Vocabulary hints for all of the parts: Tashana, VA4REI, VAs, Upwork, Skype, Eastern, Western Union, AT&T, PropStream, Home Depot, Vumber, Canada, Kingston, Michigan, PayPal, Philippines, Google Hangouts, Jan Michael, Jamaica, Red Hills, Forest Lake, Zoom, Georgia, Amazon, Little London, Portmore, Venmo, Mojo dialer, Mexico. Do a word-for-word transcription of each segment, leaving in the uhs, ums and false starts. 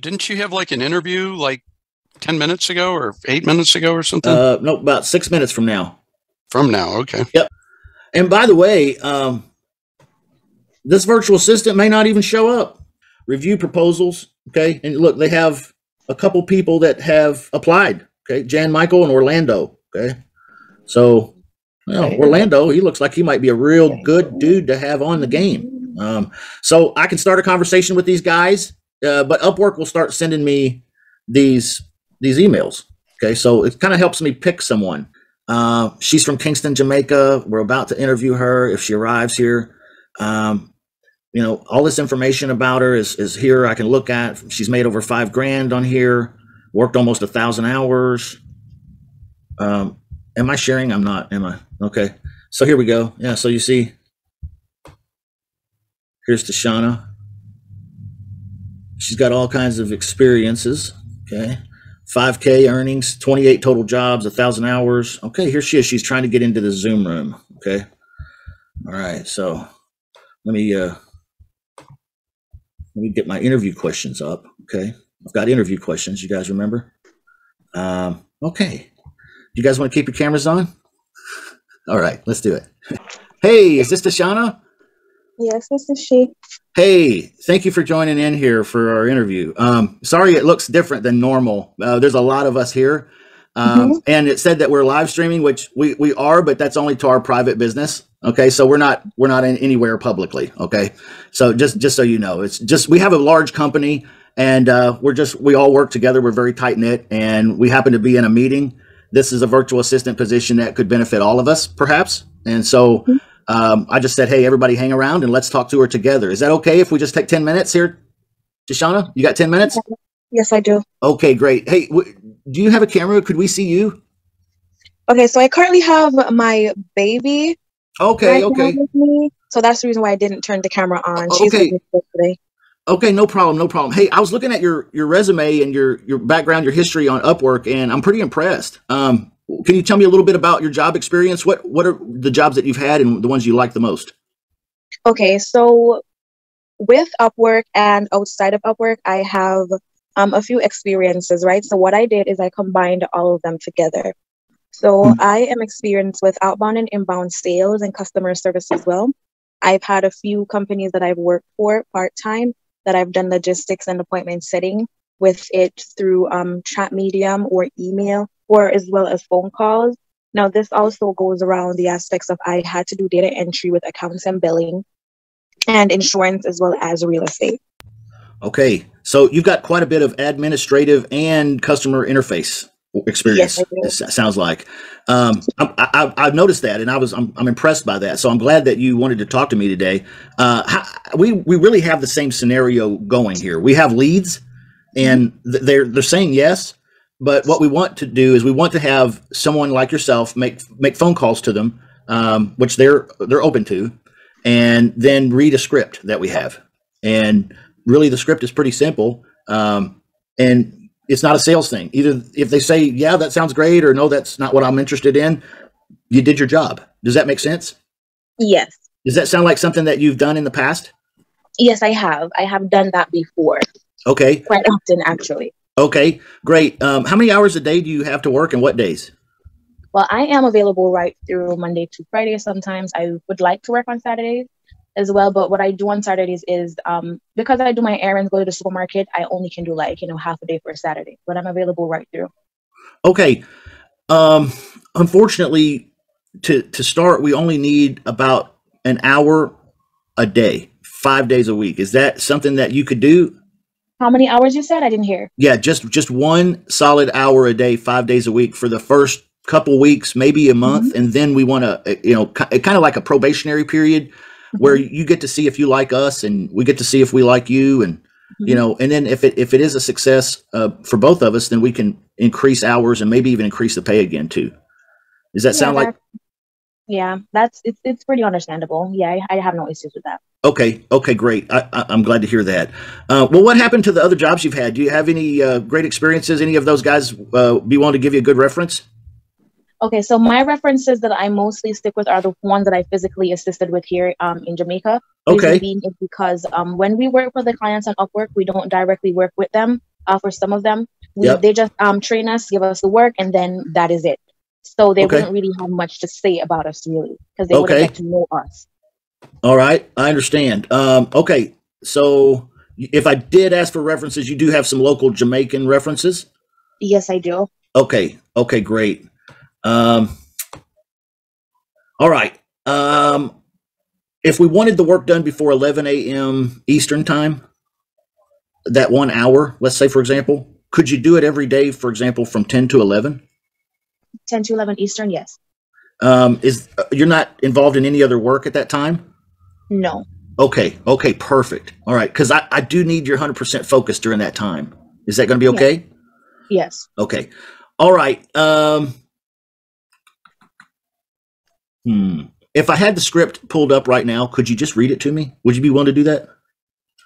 Didn't you have like an interview like ten minutes ago or eight minutes ago or something? Uh, no, about six minutes from now. From now. Okay. Yep. And by the way, um, this virtual assistant may not even show up. Review proposals. Okay. And look, they have a couple people that have applied. Okay. Jan Michael and Orlando. Okay. So well, Orlando, he looks like he might be a real good dude to have on the game. Um, so I can start a conversation with these guys, uh, but Upwork will start sending me these, these emails. Okay. So it kind of helps me pick someone. Uh, she's from Kingston, Jamaica. We're about to interview her if she arrives here. Um, you know, all this information about her is, is here. I can look at, she's made over five grand on here, worked almost a thousand hours. Um, am I sharing? I'm not, am I? Okay. So here we go. Yeah. So you see, here's Tashana. She's got all kinds of experiences. Okay. five K earnings, twenty-eight total jobs, a thousand hours. Okay. Here she is. She's trying to get into the Zoom room. Okay. All right. So let me, uh, let me get my interview questions up. Okay. I've got interview questions. You guys remember? Um, okay. You guys want to keep your cameras on? All right, let's do it. Hey, is this Tashana? Yes, this is she. Hey, thank you for joining in here for our interview. Um, sorry it looks different than normal. Uh, there's a lot of us here. Um, mm-hmm. And it said that we're live streaming, which we, we are, but that's only to our private business. Okay, so we're not we're not in anywhere publicly. Okay, so just just so you know, it's just we have a large company, and uh, we're just we all work together. We're very tight knit, and we happen to be in a meeting. This is a virtual assistant position that could benefit all of us, perhaps. And so um, I just said, hey, everybody hang around and let's talk to her together. Is that okay if we just take ten minutes here? Tashana, you got ten minutes? Yes, I do. Okay, great. Hey, do you have a camera? Could we see you? Okay, so I currently have my baby. Okay, right okay. With me, so that's the reason why I didn't turn the camera on. She's okay. With me today. Okay, no problem, no problem. Hey, I was looking at your your resume and your your background, your history on Upwork, and I'm pretty impressed. Um, can you tell me a little bit about your job experience? What what are the jobs that you've had and the ones you like the most? Okay, so with Upwork and outside of Upwork, I have um, a few experiences, right? So what I did is I combined all of them together. So mm-hmm. I am experienced with outbound and inbound sales and customer service as well. I've had a few companies that I've worked for part-time, that I've done logistics and appointment setting with it through um, chat medium or email, or as well as phone calls. Now, this also goes around the aspects of I had to do data entry with accounts and billing and insurance, as well as real estate. Okay. So you've got quite a bit of administrative and customer interface experience. Yes, it sounds like. Um, I, I, I've noticed that, and I was I'm, I'm impressed by that. So I'm glad that you wanted to talk to me today. Uh, how, we we really have the same scenario going here. We have leads, and they're they're saying yes, but what we want to do is we want to have someone like yourself make make phone calls to them, um, which they're they're open to, and then read a script that we have. And really, the script is pretty simple, um, and it's not a sales thing. Either if they say, yeah, that sounds great, or no, that's not what I'm interested in, you did your job. Does that make sense? Yes. Does that sound like something that you've done in the past? Yes, I have. I have done that before. Okay. Quite often, actually. Okay, great. Um, how many hours a day do you have to work, and what days? Well, I am available right through Monday to Friday. Sometimes I would like to work on Saturdays as well, but what I do on Saturdays is um, because I do my errands, go to the supermarket, I only can do like, you know, half a day for a Saturday, but I'm available right through. Okay. Um, unfortunately, to, to start, we only need about an hour a day, five days a week. Is that something that you could do? How many hours you said? I didn't hear. Yeah, just, just one solid hour a day, five days a week for the first couple weeks, maybe a month. Mm-hmm. And then we want to, you know, kind of like a probationary period, where you get to see if you like us and we get to see if we like you, and you know, and then if it if it is a success uh, for both of us, then we can increase hours and maybe even increase the pay again too. Does that yeah, sound like? Yeah, that's it's it's pretty understandable. Yeah, I, I have no issues with that. Okay, okay, great. I, I, I'm glad to hear that. Uh, well, what happened to the other jobs you've had? Do you have any uh, great experiences? Any of those guys uh, be willing to give you a good reference? Okay, so my references that I mostly stick with are the ones that I physically assisted with here um, in Jamaica. Okay. Being is because um, when we work for the clients on Upwork, we don't directly work with them. uh, for some of them. We, yep. They just um, train us, give us the work, and then that is it. So they okay. wouldn't really have much to say about us, really, because they okay. wouldn't get to know us. All right. I understand. Um, okay. So if I did ask for references, you do have some local Jamaican references? Yes, I do. Okay. Okay, great. Um, all right. Um, if we wanted the work done before eleven A M Eastern time, that one hour, let's say, for example, could you do it every day, for example, from ten to eleven? ten to eleven Eastern, yes. Um, is uh, you're not involved in any other work at that time? No. Okay. Okay. Perfect. All right. Because I, I do need your one hundred percent focus during that time. Is that going to be okay? Yes. yes. Okay. All right. Um, hmm. If I had the script pulled up right now, could you just read it to me? Would you be willing to do that?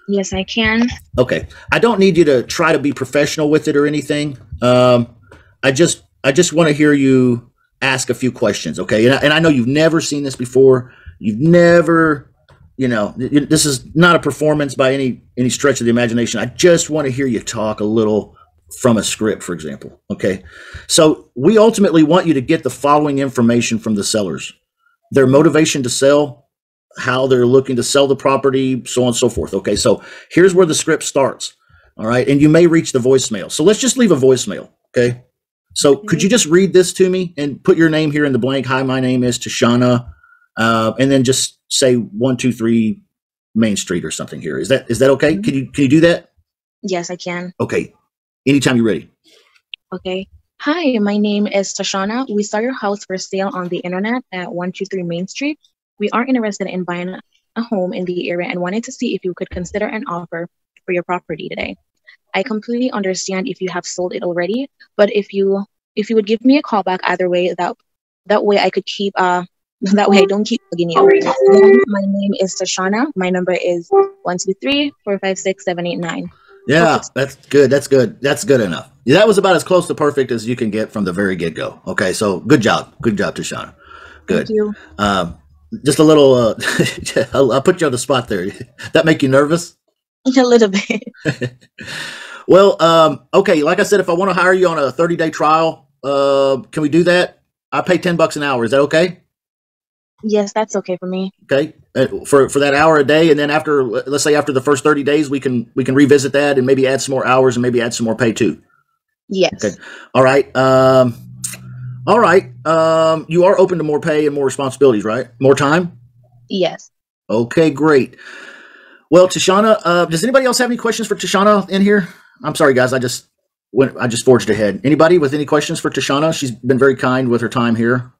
Yes, I can. Okay. I don't need you to try to be professional with it or anything. Um, I just I just want to hear you ask a few questions, okay? And I, and I know you've never seen this before. You've never, you know, this is not a performance by any any stretch of the imagination. I just want to hear you talk a little from a script, for example, okay? So we ultimately want you to get the following information from the sellers: their motivation to sell, how they're looking to sell the property, so on and so forth, okay? So here's where the script starts, all right? And you may reach the voicemail. So let's just leave a voicemail, okay? So could you just read this to me and put your name here in the blank? Hi, my name is Tashana. Uh, and then just say one, two, three Main Street or something here. Is that, is that okay? Can you, can you do that? Yes, I can. Okay. Anytime you're ready. Okay. Hi, my name is Tashana. We saw your house for sale on the internet at one two three Main Street. We are interested in buying a home in the area and wanted to see if you could consider an offer for your property today. I completely understand if you have sold it already, but if you if you would give me a call back either way, that that way I could keep uh that way I don't keep bugging you. My name is Tashana. My number is one two three four five six seven eight nine. Yeah, that's good. That's good. That's good enough. That was about as close to perfect as you can get from the very get go. Okay, so good job, good job, Tashana. Good. Thank you. Um, just a little. Uh, I'll, I'll put you on the spot there. That make you nervous? A little bit. Well, um, okay. Like I said, if I want to hire you on a thirty day trial, uh, can we do that? I pay ten bucks an hour. Is that okay? Yes, that's okay for me. Okay. Uh, for, for that hour a day. And then after, let's say after the first thirty days, we can, we can revisit that and maybe add some more hours and maybe add some more pay too. Yes. Okay. All right. Um, all right. Um, you are open to more pay and more responsibilities, right? More time? Yes. Okay, great. Well, Tashana, uh, does anybody else have any questions for Tashana in here? I'm sorry, guys. I just went. I just forged ahead. Anybody with any questions for Tashana? She's been very kind with her time here.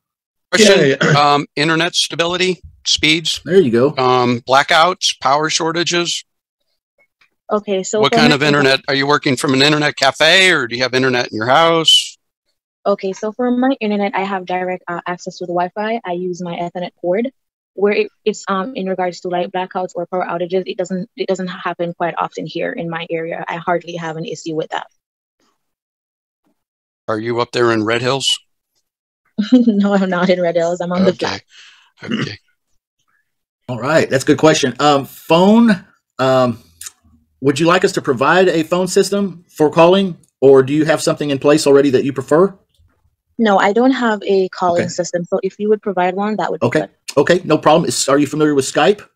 Question: um, internet stability, speeds. There you go. Um, blackouts, power shortages. Okay, so what kind of internet? Are you working from an internet cafe, or do you have internet in your house? Okay, so for my internet, I have direct uh, access to the Wi-Fi. I use my Ethernet cord. Where it, it's um in regards to like blackouts or power outages, it doesn't it doesn't happen quite often here in my area. I hardly have an issue with that. Are you up there in Red Hills? No, I'm not in Red Hills. I'm on okay. the flat. Okay. All right, that's a good question. Um, phone. Um, would you like us to provide a phone system for calling, or do you have something in place already that you prefer? No, I don't have a calling okay. system. So if you would provide one, that would be okay. Good. Okay, no problem. Is, are you familiar with Skype?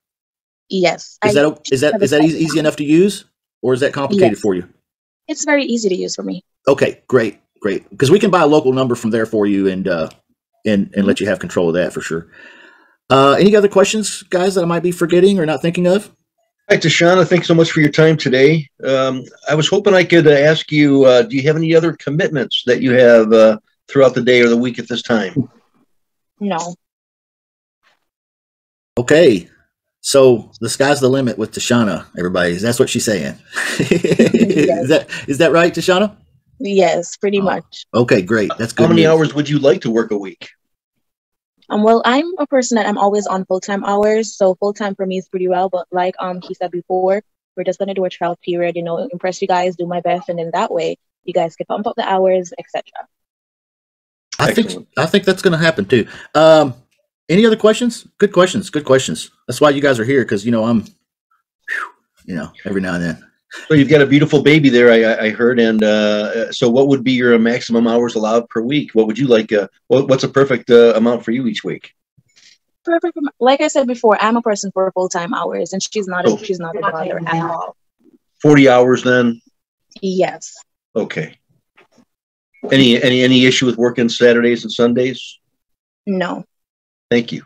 Yes. Is I that is that is that easy, easy enough to use, or is that complicated yes. for you? It's very easy to use for me. Okay, great, great. Because we can buy a local number from there for you, and uh, and and let you have control of that for sure. Uh, any other questions, guys, that I might be forgetting or not thinking of? Hi, Tashana. Thanks so much for your time today. Um, I was hoping I could uh, ask you: uh, do you have any other commitments that you have uh, throughout the day or the week at this time? No. Okay, so the sky's the limit with Tashana, everybody. That's what she's saying. Yes. Is that is that right, Tashana? Yes, pretty oh. much. Okay, great. That's good. How many news. hours would you like to work a week? Um, well, I'm a person that I'm always on full time hours, so full time for me is pretty well. But like um he said before, we're just gonna do a trial period, you know, impress you guys, do my best, and then that way you guys can bump up the hours, et cetera. I Excellent. think I think that's gonna happen too. Um. Any other questions? Good questions. Good questions. That's why you guys are here, because you know I'm, whew, you know, every now and then. So you've got a beautiful baby there, I, I heard. And uh, so what would be your maximum hours allowed per week? What would you like? Uh, what's a perfect uh, amount for you each week? Perfect. Like I said before, I'm a person for full-time hours, and she's not. Oh. A, she's not a mother at all. Forty hours, then. Yes. Okay. Any any any issue with working Saturdays and Sundays? No. Thank you.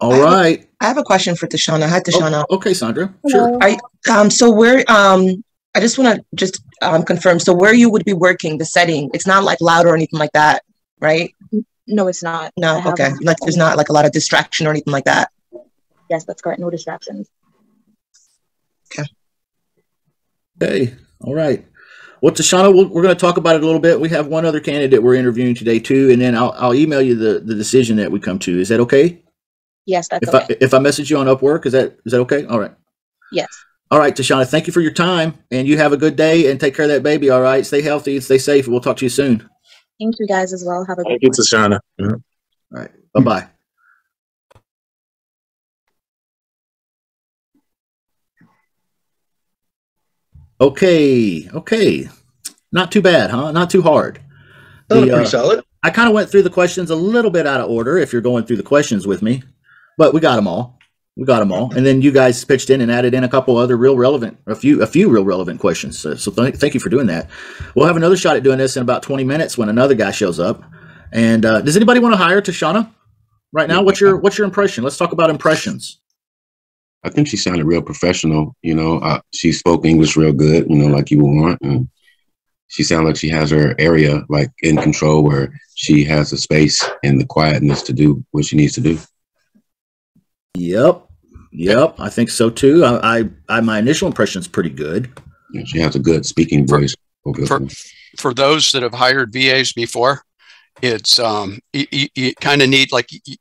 All right. I have a question for Tashana. Hi, Tashana. Oh, okay, Sandra. Hello. Sure. I, um, so where, um, I just want to just um, confirm. So where you would be working, the setting, it's not like loud or anything like that, right? No, it's not. No, okay. Like, there's not like a lot of distraction or anything like that. Yes, that's correct. No distractions. Okay. Hey, all right. Well, Tashana, we'll, we're going to talk about it a little bit. We have one other candidate we're interviewing today too, and then I'll, I'll email you the, the decision that we come to. Is that okay? Yes, that's if okay. I, if I message you on Upwork, is that is that okay? All right. Yes. All right, Tashana, thank you for your time, and you have a good day, and take care of that baby, all right? Stay healthy, stay safe, and we'll talk to you soon. Thank you guys as well. Have a good day. Thank you, Tashana. Yeah. All right, bye-bye. Okay, okay. Not too bad, huh? Not too hard. That was pretty uh, solid. I kind of went through the questions a little bit out of order, if you're going through the questions with me. But we got them all. We got them all. And then you guys pitched in and added in a couple other real relevant, a few, a few real relevant questions. So, so th thank you for doing that. We'll have another shot at doing this in about twenty minutes when another guy shows up. And uh, does anybody want to hire Tashana right now? What's your, what's your impression? Let's talk about impressions. I think she sounded real professional. You know, uh, she spoke English real good, you know, like you would want. And she sounds like she has her area like in control, where she has the space and the quietness to do what she needs to do. Yep. Yep. I think so too. I, I, I my initial impression is pretty good. Yeah, she has a good speaking voice. For, for, for those that have hired V As before, it's, um, you, you, you kind of need, like, you,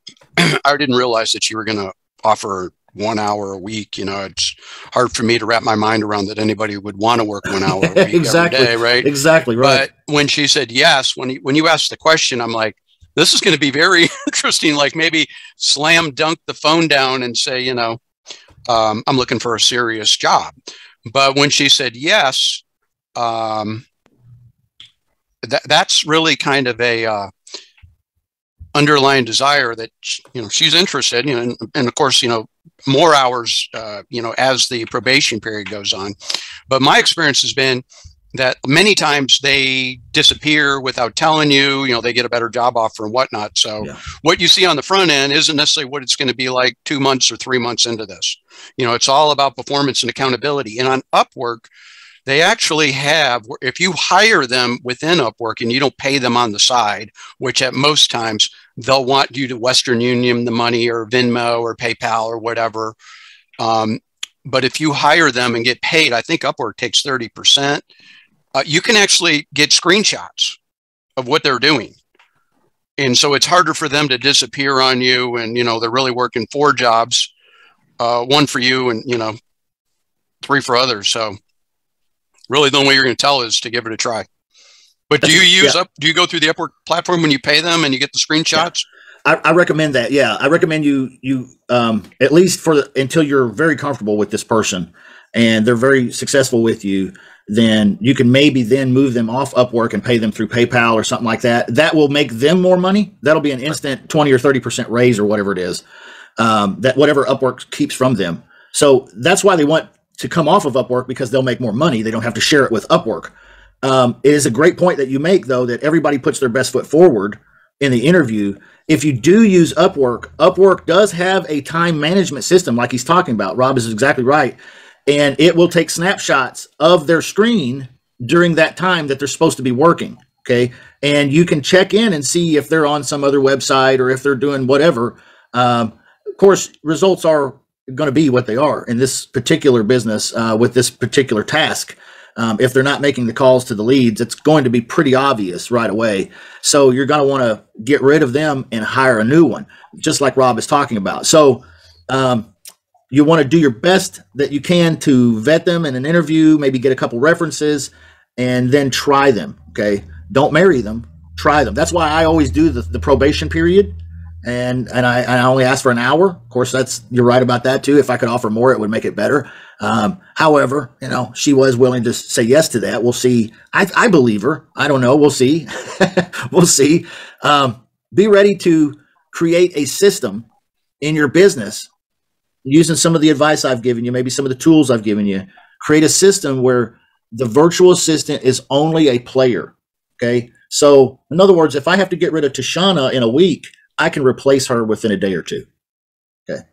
I didn't realize that you were going to offer one hour a week. You know, it's hard for me to wrap my mind around that anybody would want to work one hour a week. Exactly. Every day, right? Exactly. Right. But when she said yes, when you, when you asked the question, I'm like, this is going to be very interesting. Like, maybe slam dunk the phone down and say, you know, um, I'm looking for a serious job. But when she said yes, um, that that's really kind of a uh, underlying desire that, you know, she's interested. You know, and, and of course, you know, more hours, uh, you know, as the probation period goes on. But my experience has been that many times they disappear without telling you, you know, they get a better job offer and whatnot. So yeah. What you see on the front end isn't necessarily what it's going to be like two months or three months into this. You know, it's all about performance and accountability. And on Upwork, they actually have, if you hire them within Upwork and you don't pay them on the side, which at most times they'll want you to Western Union the money or Venmo or PayPal or whatever. Um, but if you hire them and get paid, I think Upwork takes thirty percent. Uh, you can actually get screenshots of what they're doing. And so it's harder for them to disappear on you. And, you know, they're really working four jobs, uh, one for you and, you know, three for others. So really the only way you're going to tell is to give it a try. But do you use yeah. up, do you go through the Upwork platform when you pay them and you get the screenshots? Yeah. I, I recommend that. Yeah. I recommend you, you, um, at least for the, until you're very comfortable with this person and they're very successful with you, then you can maybe then move them off Upwork and pay them through PayPal or something like that. That will make them more money. That'll be an instant twenty or thirty percent raise or whatever it is, um, that whatever Upwork keeps from them. So that's why they want to come off of Upwork, because they'll make more money. They don't have to share it with Upwork. Um, it is a great point that you make, though, that everybody puts their best foot forward in the interview. If you do use Upwork, Upwork does have a time management system like he's talking about. Rob is exactly right. And it will take snapshots of their screen during that time that they're supposed to be working, okay? And you can check in and see if they're on some other website or if they're doing whatever. Um, of course, results are going to be what they are in this particular business uh, with this particular task. Um, if they're not making the calls to the leads, it's going to be pretty obvious right away. So you're going to want to get rid of them and hire a new one, just like Rob is talking about. So, um, you want to do your best that you can to vet them in an interview, maybe get a couple references, and then try them, okay? Don't marry them, try them. That's why I always do the, the probation period and and I, and I only asked for an hour. Of course, that's you're right about that too. If I could offer more, it would make it better. Um, however, you know, she was willing to say yes to that. We'll see. I, I believe her. I don't know. We'll see. We'll see. Um, be ready to create a system in your business using some of the advice I've given you, maybe some of the tools I've given you. Create a system where the virtual assistant is only a player. Okay. So in other words, if I have to get rid of Tashana in a week, I can replace her within a day or two. Okay.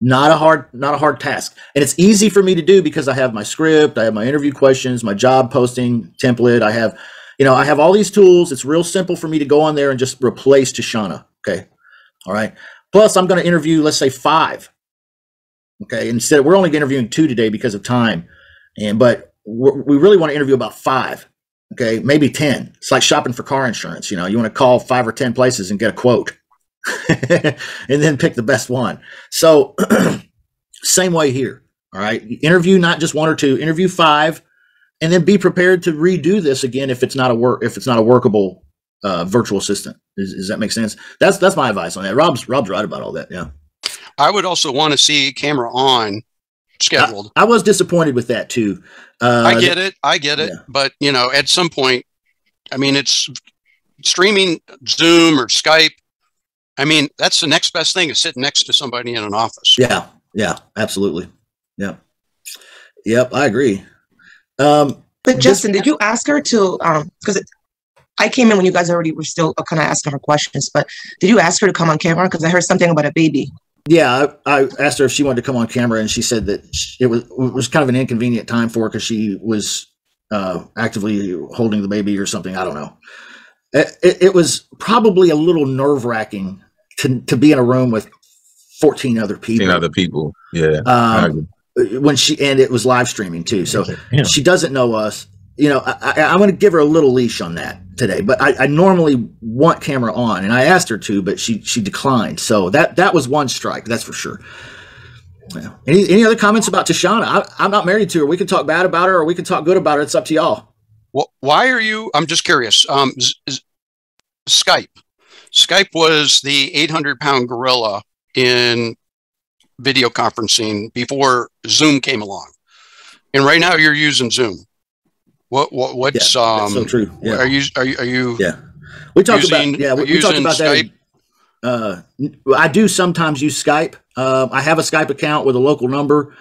Not a hard, not a hard task. And it's easy for me to do because I have my script, I have my interview questions, my job posting template. I have, you know, I have all these tools. It's real simple for me to go on there and just replace Tashana. Okay. All right. Plus I'm going to interview, let's say five. Okay. Instead, we're only interviewing two today because of time. And, but we really want to interview about five. Okay. Maybe ten. It's like shopping for car insurance. You know, you want to call five or ten places and get a quote and then pick the best one. So same way here. All right. Interview, not just one or two, interview five, and then be prepared to redo this again. If it's not a work, if it's not a workable uh, virtual assistant, does, does that make sense? That's, that's my advice on that. Rob's, Rob's right about all that. Yeah. I would also want to see camera on scheduled. I, I was disappointed with that too. Uh, I get it. I get it. Yeah. But you know, at some point, I mean, it's streaming Zoom or Skype. I mean, that's the next best thing is sitting next to somebody in an office. Yeah. Yeah, absolutely. Yeah. Yep. I agree. Um, but Justin, did you ask her to, um, cause it, I came in when you guys already were still kind of asking her questions, but did you ask her to come on camera? Cause I heard something about a baby. Yeah, I, I asked her if she wanted to come on camera, and she said that it was it was kind of an inconvenient time for her because she was uh, actively holding the baby or something. I don't know. It, it was probably a little nerve wracking to to be in a room with fourteen other people. fourteen other people, yeah. Um, when she and it was live streaming too, so yeah. She doesn't know us. You know, I, I, I'm going to give her a little leash on that today, but I, I normally want camera on, and I asked her to, but she, she declined. So that, that was one strike. That's for sure. Yeah. Any, any other comments about Tashana? I, I'm not married to her. We can talk bad about her or we can talk good about her. It's up to y'all. Well, why are you, I'm just curious. Um, Skype, Skype was the eight hundred pound gorilla in video conferencing before Zoom came along. And right now you're using Zoom. What, what, what's, yeah, um, so true. Yeah. Are you, are you, are you, yeah, we talked using, about, yeah, we, we talked about Skype? that. In, uh, I do sometimes use Skype. Um, I have a Skype account with a local number,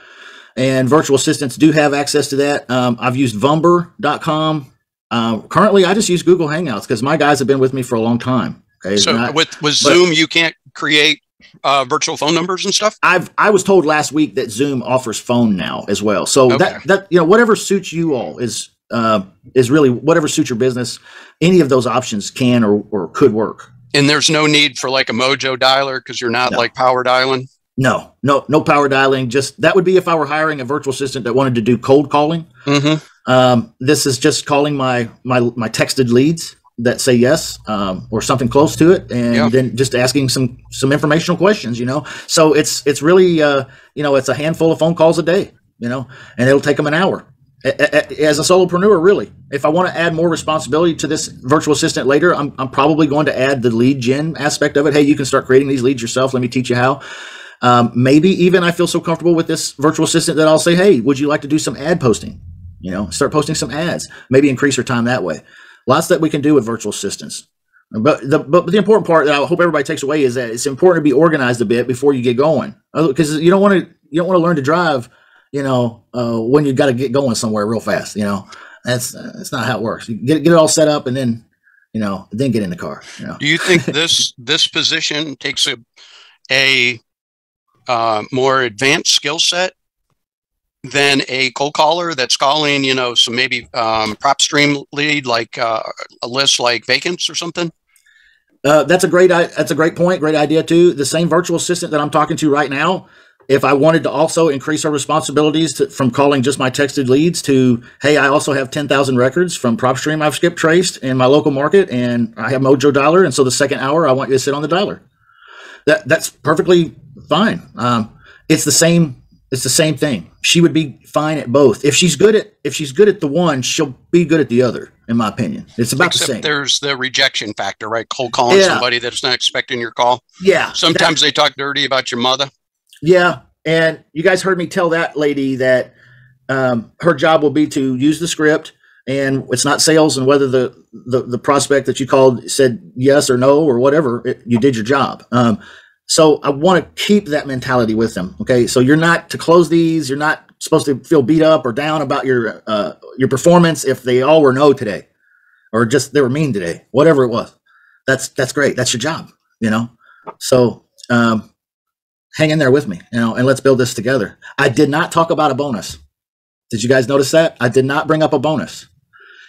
and virtual assistants do have access to that. Um, I've used Vumber dot com. Um, currently I just use Google Hangouts cause my guys have been with me for a long time. Okay. So I, with, with but, Zoom, you can't create uh, virtual phone numbers and stuff. I've, I was told last week that Zoom offers phone now as well. So okay. that, that, you know, whatever suits you all is, Uh, is really whatever suits your business. Any of those options can or, or could work. And there's no need for like a Mojo dialer because you're not no. like power dialing? No, no, no power dialing. Just that would be if I were hiring a virtual assistant that wanted to do cold calling. Mm-hmm. Um, this is just calling my, my, my texted leads that say yes um, or something close to it. And yeah. then just asking some, some informational questions, you know? So it's, it's really, uh, you know, it's a handful of phone calls a day, you know, and it'll take them an hour. As a solopreneur, really, if I want to add more responsibility to this virtual assistant later, I'm, I'm probably going to add the lead gen aspect of it. Hey, you can start creating these leads yourself. Let me teach you how. Um, maybe even I feel so comfortable with this virtual assistant that I'll say, hey, would you like to do some ad posting? You know, start posting some ads, maybe increase your time that way. Lots that we can do with virtual assistants. But the, but the important part that I hope everybody takes away is that it's important to be organized a bit before you get going, because you don't want to, you don't want to learn to drive you know, uh, when you got to get going somewhere real fast, you know, that's, uh, that's not how it works. You get, get it all set up and then, you know, then get in the car. You know? Do you think this, this position takes a, a, uh, more advanced skill set than a cold caller that's calling, you know, some maybe, um, PropStream lead, like, uh, a list like vacants or something? Uh, that's a great, that's a great point. Great idea too. The same virtual assistant that I'm talking to right now, if I wanted to also increase our responsibilities to, from calling just my texted leads to, hey, I also have ten thousand records from PropStream I've skip traced in my local market, and I have Mojo dialer. And so the second hour, I want you to sit on the dialer. That that's perfectly fine. Um, it's the same. It's the same thing. She would be fine at both. If she's good at, if she's good at the one, she'll be good at the other. in my opinion. It's about Except the same. There's the rejection factor, right? Cold calling yeah. somebody that's not expecting your call. Yeah. Sometimes they talk dirty about your mother. Yeah. And you guys heard me tell that lady that um, her job will be to use the script, and it's not sales. And whether the, the, the prospect that you called said yes or no or whatever, it, you did your job. Um, so I want to keep that mentality with them. Okay. So you're not to close these. You're not supposed to feel beat up or down about your, uh, your performance. If they all were no today, or just, they were mean today, whatever it was, that's, that's great. That's your job, you know? So, um, hang in there with me, you know, and let's build this together. I did not talk about a bonus. Did you guys notice that? I did not bring up a bonus.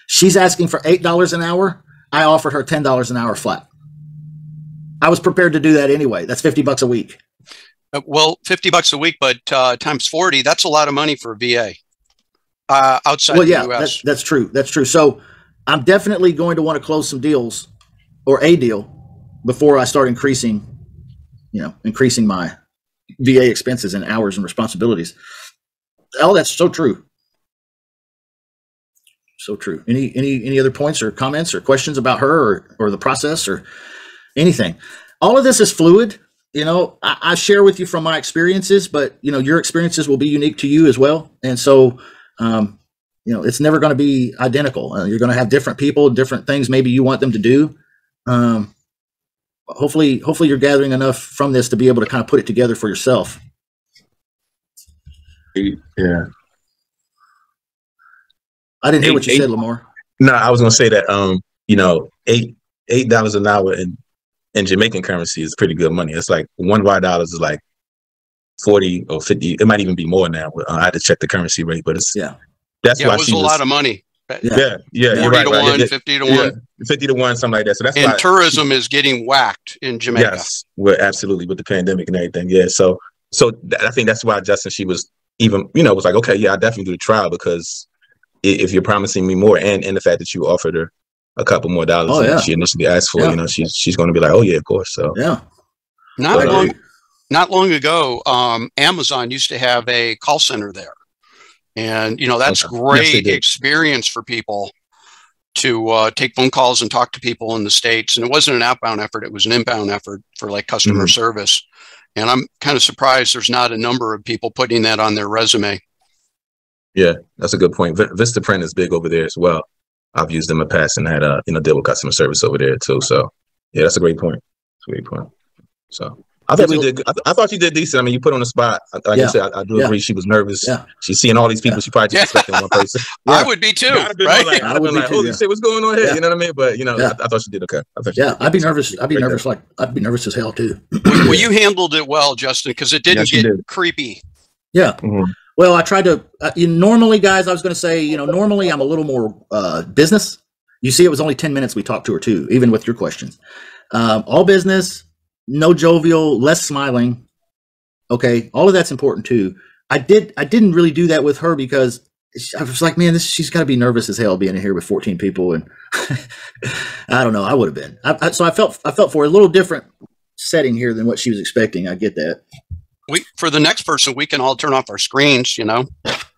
She's asking for eight dollars an hour. I offered her ten dollars an hour flat. I was prepared to do that anyway. That's fifty bucks a week. Uh, well, fifty bucks a week, but uh, times forty, that's a lot of money for a V A uh, outside well, yeah, the U S. That's, that's true. That's true. So I'm definitely going to want to close some deals or a deal before I start increasing, you know, increasing my V A expenses and hours and responsibilities. Oh, that's so true. So true. Any, any, any other points or comments or questions about her or, or the process or anything? All of this is fluid. You know, I, I share with you from my experiences, but you know, your experiences will be unique to you as well. And so, um, you know, it's never going to be identical. Uh, you're going to have different people, different things maybe you want them to do. Um, hopefully, hopefully you're gathering enough from this to be able to kind of put it together for yourself. Yeah. I didn't eight, hear what you eight, said, Lamar. No, I was going to say that, um, you know, eight, eight dollars an hour in, in Jamaican currency is pretty good money. It's like one Y dollars is like forty or fifty. It might even be more now. I had to check the currency rate, but it's, yeah, that's yeah, why it was she a was, lot of money. Yeah. Yeah. yeah forty right, to right. one, it, fifty to one. Yeah, fifty to one, something like that. So that's and why tourism it, is getting whacked in Jamaica. Yes. Well, absolutely. With the pandemic and everything. Yeah. So, so th I think that's why Justin, she was, even, you know, it was like, okay, yeah, I definitely do the trial, because if you're promising me more, and, and the fact that you offered her a couple more dollars oh, than yeah. she initially asked for, yeah. you know, she's, she's going to be like, oh yeah, of course. So yeah, not but, long, uh, not long ago, um, Amazon used to have a call center there, and you know, that's okay. great yes, experience for people to uh, take phone calls and talk to people in the States. And it wasn't an outbound effort. It was an inbound effort for like customer mm-hmm. service. And I'm kind of surprised there's not a number of people putting that on their resume. Yeah, that's a good point. V VistaPrint is big over there as well. I've used them in the past and had a, you know, deal with customer service over there too. So yeah, that's a great point. That's a great point. So I thought we did. I, th I thought you did decent. I mean, you put on the spot. Like yeah. I said, I, I do yeah. agree. She was nervous. Yeah. She's seeing all these people. Yeah. She probably just expected one person. Yeah. I would be too. I'd be right? Like, I would be like, too, holy yeah. shit, what's going on here? Yeah. You know what I mean? But you know, yeah. I, I thought she did okay. I thought she yeah, did. I'd be nervous. I'd be right nervous. There. Like I'd be nervous as hell too. Well, you handled it well, Justin, because it didn't yeah, get did. creepy. Yeah. Mm-hmm. Well, I tried to, uh, you normally guys, I was going to say, you know, normally I'm a little more, uh, business. You see, it was only ten minutes we talked to her too, even with your questions, um, all business, no jovial, less smiling. Okay. All of that's important too. I did, I didn't really do that with her because I was like, man, this, she's gotta be nervous as hell being in here with fourteen people. And I don't know, I would have been, I, I, so I felt, I felt for a little different setting here than what she was expecting. I get that. We, for the next person, we can all turn off our screens, you know,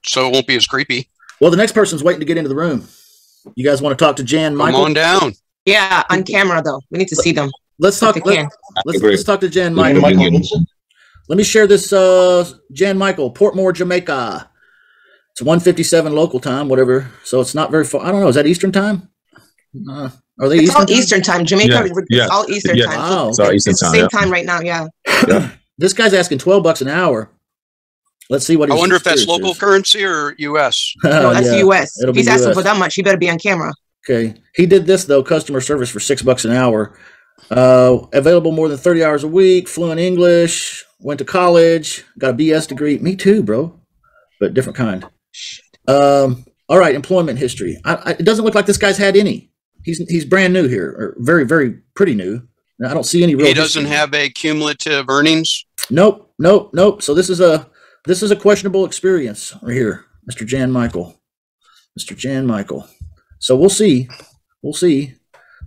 so it won't be as creepy. Well, the next person's waiting to get into the room. You guys want to talk to Jan? Michael? Come on down. Yeah, on camera though. We need to see them. Let's talk. Let, let's, let's talk to Jan Michael. Michael. Let me share this. Uh, Jan Michael, Portmore, Jamaica. It's one fifty-seven local time, whatever. So it's not very far. I don't know. Is that Eastern time? Uh, are they? It's Eastern all time? Eastern time. Jamaica. Yeah. It's yeah. all Eastern yeah. time. Oh, it's all Eastern it's time. The same yeah. time right now. Yeah. yeah. This guy's asking twelve bucks an hour. Let's see what he's I wonder if that's local is. currency or U S. Oh, no, that's yeah. U S. It'll he's asking U S. for that much. He better be on camera. Okay. He did this, though, customer service for six bucks an hour. Uh, available more than thirty hours a week, fluent English, went to college, got a B S degree. Me too, bro, but different kind. Um, all right, employment history. I, I, it doesn't look like this guy's had any. He's, he's brand new here, or very, very pretty new. I don't see any real. He doesn't history. have a cumulative earnings. Nope, nope, nope. So this is a this is a questionable experience right here, Mister Jan Michael, Mister Jan Michael. So we'll see, we'll see.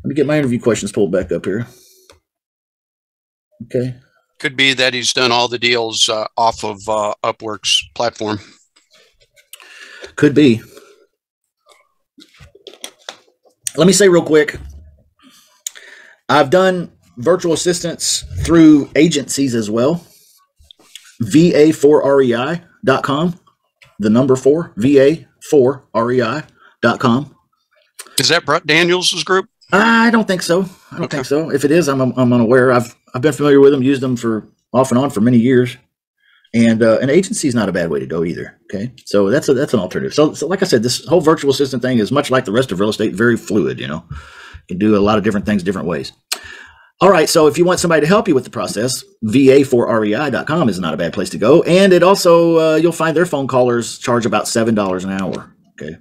Let me get my interview questions pulled back up here. Okay. Could be that he's done all the deals uh, off of uh, Upwork's platform. Could be. let me say real quick, I've done virtual assistants through agencies as well. V A four R E I dot com, the number four, V A four R E I dot com. Is that Brett Daniels' group? I don't think so. I don't okay. think so. If it is, I'm, I'm unaware. I've, I've been familiar with them, used them for off and on for many years. And uh, an agency is not a bad way to go either. Okay. So that's a, that's an alternative. So, so like I said, this whole virtual assistant thing is much like the rest of real estate, very fluid, you know, you can do a lot of different things, different ways. All right. So if you want somebody to help you with the process, V A four R E I dot com is not a bad place to go. And it also, uh, you'll find their phone callers charge about seven dollars an hour. Okay.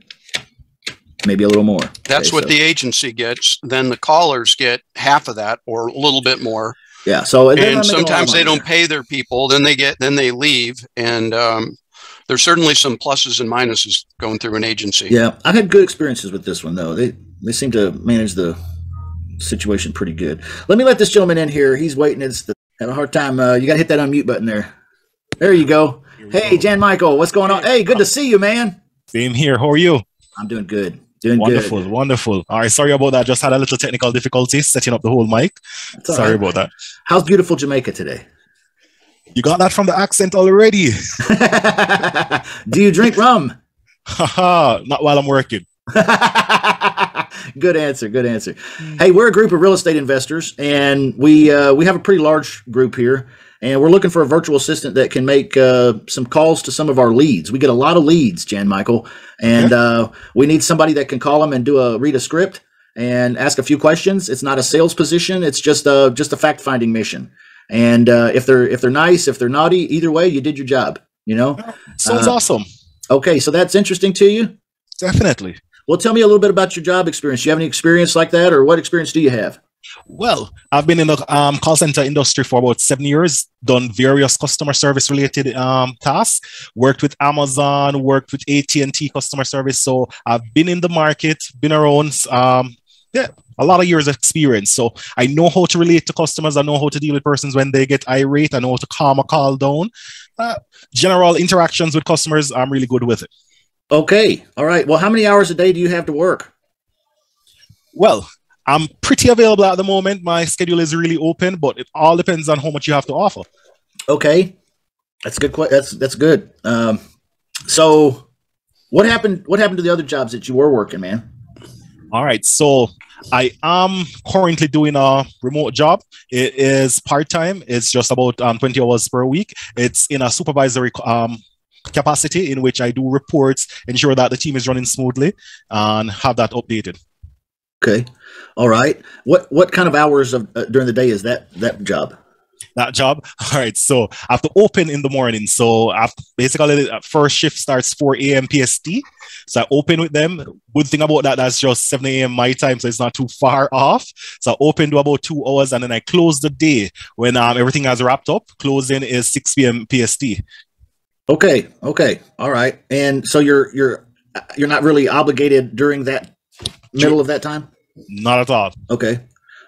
Maybe a little more. That's okay, what so. the agency gets. Then the callers get half of that or a little bit more. Yeah. So and, and sometimes they don't pay their people. Then they get, then they leave. And um, there's certainly some pluses and minuses going through an agency. Yeah, I've had good experiences with this one though. They they seem to manage the situation pretty good. Let me let this gentleman in here. He's waiting. It's the, had a hard time. Uh, you got to hit that unmute button there. There you go. Hey, Jan Michael, what's going on? Hey, good to see you, man. Same here. How are you? I'm doing good. Doing wonderful, good. wonderful. All right, sorry about that. Just had a little technical difficulty setting up the whole mic. Sorry right. about that. How's beautiful Jamaica today? You got that from the accent already. Do you drink rum? Not while I'm working. Good answer, good answer. Hey, we're a group of real estate investors, and we uh, we have a pretty large group here, and we're looking for a virtual assistant that can make uh, some calls to some of our leads. We get a lot of leads, Jan Michael, and yeah. uh, we need somebody that can call them and do a read a script and ask a few questions. It's not a sales position; it's just a just a fact finding mission. And uh, if they're if they're nice, if they're naughty, either way, you did your job. You know, sounds uh, awesome. Okay, so that's interesting to you? Definitely. Well, tell me a little bit about your job experience. Do you have any experience like that, or what experience do you have? Well, I've been in the um, call center industry for about seven years, done various customer service related um, tasks, worked with Amazon, worked with A T and T customer service. So I've been in the market, been around, um, yeah, a lot of years of experience. So I know how to relate to customers. I know how to deal with persons when they get irate. I know how to calm a call down. Uh, general interactions with customers, I'm really good with it. Okay. All right. Well, how many hours a day do you have to work? Well, I'm pretty available at the moment. My schedule is really open, but it all depends on how much you have to offer. Okay. That's a good question. That's, that's good. Um, so what happened, what happened to the other jobs that you were working, man? All right. So I am currently doing a remote job. It is part-time. It's just about um, twenty hours per week. It's in a supervisory, um, capacity in which I do reports, ensure that the team is running smoothly, and have that updated. Okay. All right. What what kind of hours of uh, during the day is that that job? That job. All right. So I have to open in the morning. So I have to, basically first shift starts four A M P S T. So I open with them. Good thing about that, that's just seven A M my time. So it's not too far off. So I open to about two hours and then I close the day when um, everything has wrapped up. Closing is six P M P S T. Okay. Okay. All right. And so you're, you're, you're not really obligated during that middle of that time? Not at all. Okay.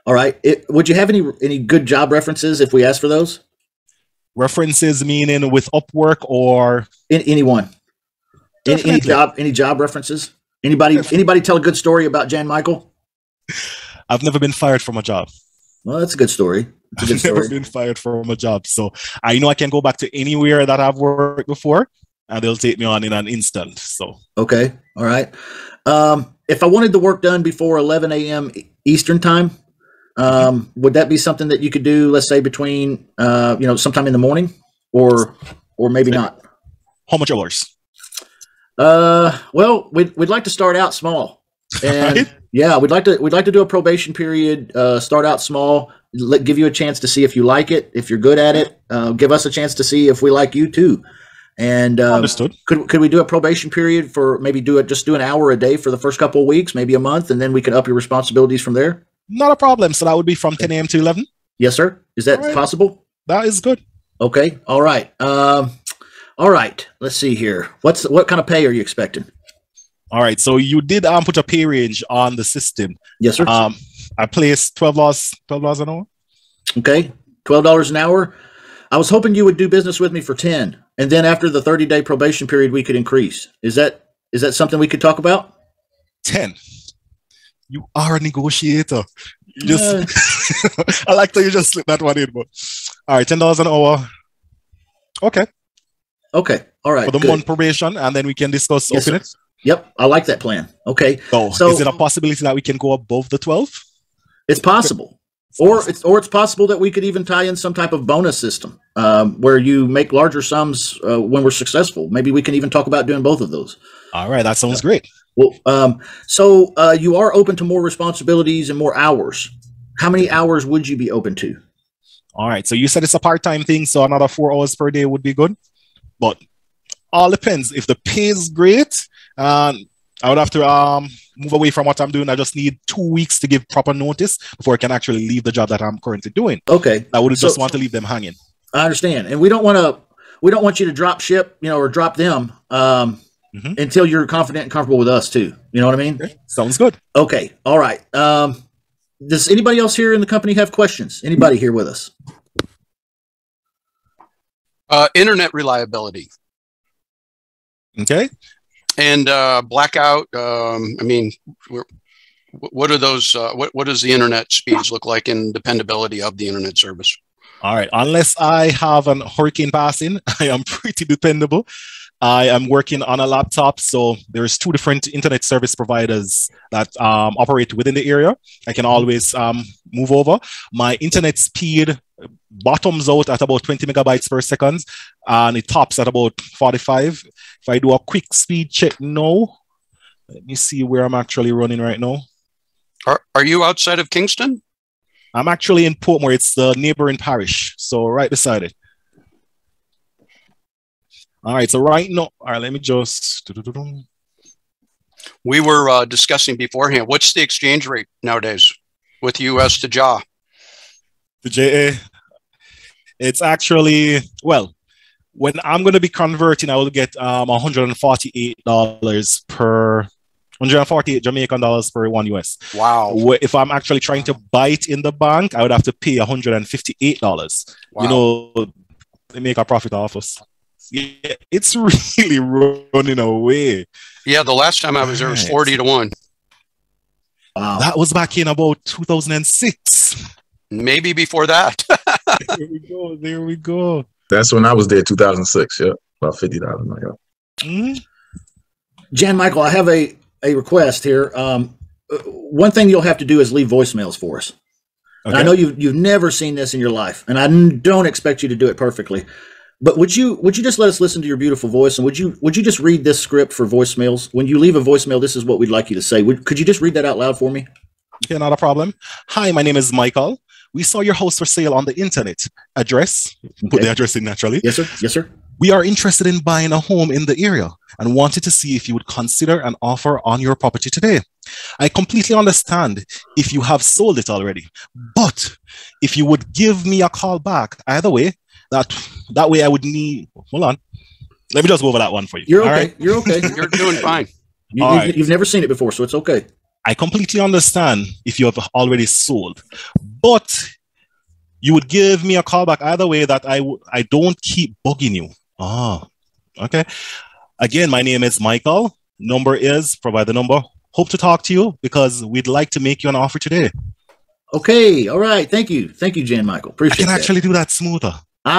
All right. It, would you have any, any good job references if we asked for those? References meaning with Upwork or in, anyone, in, any job, any job references, anybody, Definitely. anybody tell a good story about Jan Michael? I've never been fired from a job. Well, that's a good story. I've never story. been fired from a job, so I know I can go back to anywhere that I've worked before, and they'll take me on in an instant. So okay, all right. Um, if I wanted the work done before eleven A M Eastern time, um, would that be something that you could do? Let's say between uh, you know, sometime in the morning, or or maybe not. How much hours? Uh, well, we'd we'd like to start out small, and right? yeah, we'd like to we'd like to do a probation period. Uh, start out small. Let, give you a chance to see if you like it, if you're good at it. Uh, give us a chance to see if we like you too. And uh, Understood. Could, could we do a probation period for maybe do it, just do an hour a day for the first couple of weeks, maybe a month, and then we could up your responsibilities from there? Not a problem. So that would be from ten A M to eleven? Yes, sir. Is that right. possible? That is good. Okay. All right. Um, all right. Let's see here. What's What kind of pay are you expecting? All right. So you did um, put a pay range on the system. Yes, sir. Um, I placed twelve dollars an hour. Okay. twelve dollars an hour. I was hoping you would do business with me for ten, and then after the thirty day probation period, we could increase. Is that, is that something we could talk about? ten. you are a negotiator. You just, yeah. I like that you just slip that one in. But all right, ten dollars an hour. Okay. Okay. All right. For the good. Month probation, and then we can discuss yes, opening it. Yep. I like that plan. Okay. So, so is it a possibility that we can go above the twelve? It's possible. It's or possible. It's or it's possible that we could even tie in some type of bonus system um, where you make larger sums uh, when we're successful. Maybe we can even talk about doing both of those. All right. That sounds yeah. great. Well, um, so uh, you are open to more responsibilities and more hours. How many hours would you be open to? All right. So you said it's a part-time thing, so another four hours per day would be good. But all depends. If the pay is great, um, I would have to um, move away from what I'm doing. I just need two weeks to give proper notice before I can actually leave the job that I'm currently doing. Okay. I would just so, want to leave them hanging. I understand. And we don't want to, we don't want you to drop ship, you know, or drop them um, mm-hmm. until you're confident and comfortable with us too. You know what I mean? Okay. Sounds good. Okay. All right. Um, does anybody else here in the company have questions? Anybody here with us? Uh, internet reliability. Okay. And uh, blackout. Um, I mean, we're, what are those? Uh, what What does the internet speeds look like and dependability of the internet service? All right. Unless I have an hurricane passing, I am pretty dependable. I am working on a laptop, so there's two different internet service providers that um, operate within the area. I can always um, move over. My internet speed bottoms out at about twenty megabytes per second, and it tops at about forty-five. If I do a quick speed check now, let me see where I'm actually running right now. Are, are you outside of Kingston? I'm actually in Portmore. It's the neighboring parish, so right beside it. All right, so right now, all right, let me just... We were uh, discussing beforehand, what's the exchange rate nowadays with U S to J A? The J A, it's actually, well, when I'm going to be converting, I will get um, one hundred forty-eight dollars per... one hundred forty-eight Jamaican dollars per one U S. Wow. If I'm actually trying to buy it in the bank, I would have to pay one hundred fifty-eight dollars. Wow. You know, they make a profit off us. Yeah, it's really running away. Yeah, the last time I was there was forty to one. Wow. That was back in about two thousand six. Maybe before that. There we go. There we go. That's when I was there, two thousand six. Yeah, about fifty dollars. Mm-hmm. Jan Michael, I have a, a request here. Um, one thing you'll have to do is leave voicemails for us. Okay. I know you've, you've never seen this in your life, and I don't expect you to do it perfectly. But would you would you just let us listen to your beautiful voice, and would you would you just read this script for voicemails? When you leave a voicemail, this is what we'd like you to say. Would, could you just read that out loud for me? Okay, not a problem. Hi, my name is Michael. We saw your house for sale on the internet. Address. Okay. Put the address in naturally. Yes, sir. Yes, sir. We are interested in buying a home in the area and wanted to see if you would consider an offer on your property today. I completely understand if you have sold it already, but if you would give me a call back, either way, That that way I would need. Hold on, let me just go over that one for you. You're okay. Right? You're okay. You're doing fine. You, you've, right. you've never seen it before, so it's okay. I completely understand if you have already sold, but you would give me a call back either way. That I w I don't keep bugging you. Ah, okay. Again, my name is Michael. Number is provide the number. Hope to talk to you because we'd like to make you an offer today. Okay. All right. Thank you. Thank you, Jan Michael. Appreciate. I can actually that. do that smoother.